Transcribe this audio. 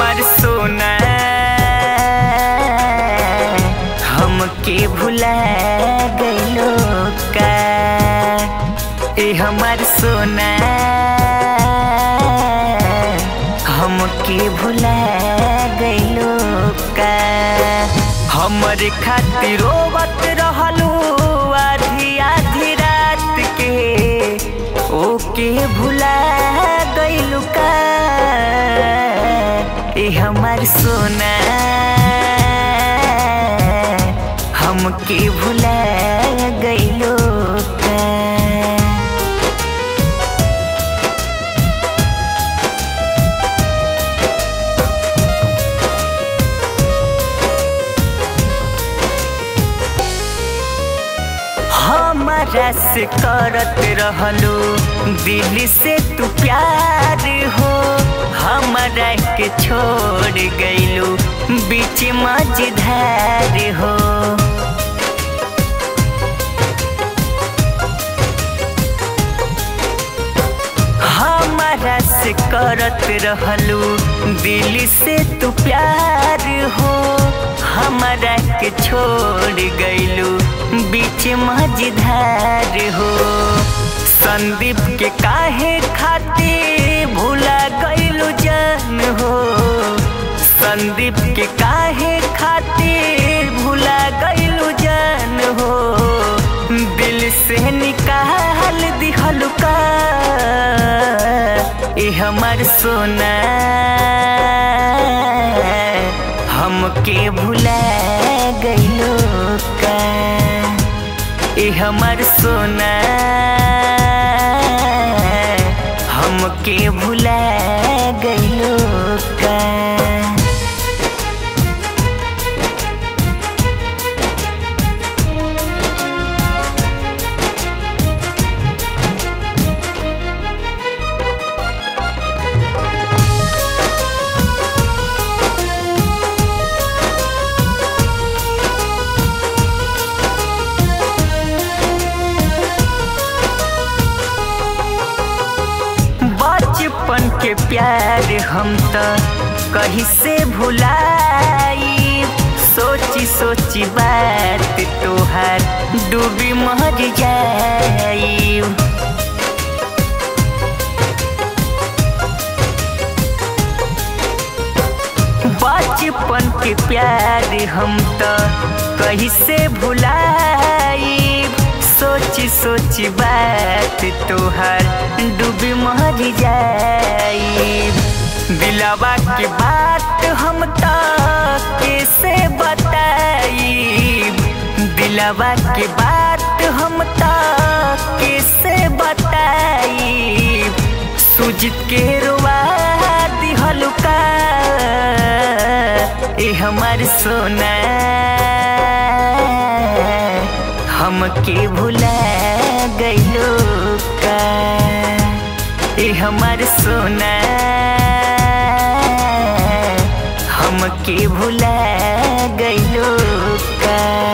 हमार सोना हमके भुला गइलो का, ए हमार सोना हमके भुला गइलो का। हमर खातिर रोवत रहलू आधी आधी रात के, ओके भुला गइलू का, ए हमार सोना हमके भुला गइलो का। हमरा से करत रहलू दिल से तू प्यार हो, हमरा के छोड़ गइलू बीच मझधार हो। हमरा से करत रहलू दिल से तू प्यार हो, हमरा के छोड़ गइलू बीच मझधार हो। संदीप के काहे खातिर भुला गइलू जान हो, संदीप के काहे खातिर भुला गइलू जान हो, दिल से निकाल दिहलू का, ए हमार सोना हमके भुला गइलो का, ए हमार सोना हमके भुला गइलो का। बचपन के प्यार हम तो कहीं से भुलाई, सोची सोची बात तोहार डूबी मर जाई। बचपन के प्यार हम तो कहीं से भुलाई, सोची सोची बात तोहार डूबी मर जाई। दिलावा की बात हम तो कैसे बताई, दिलावा की बात हम तो कैसे बताई, सूझत के रुआ दिहलू का, ए हमार सोना हमके भुला गइलो का, ए हमार सोना हमके भुला गइलो का।